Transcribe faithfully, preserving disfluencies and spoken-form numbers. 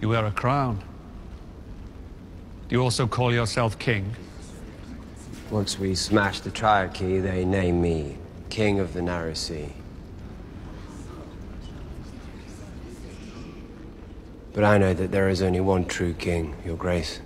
You wear a crown. Do you also call yourself king? Once we smashed the Triarchy, they named me King of the Narrow Sea. But I know that there is only one true king, Your Grace.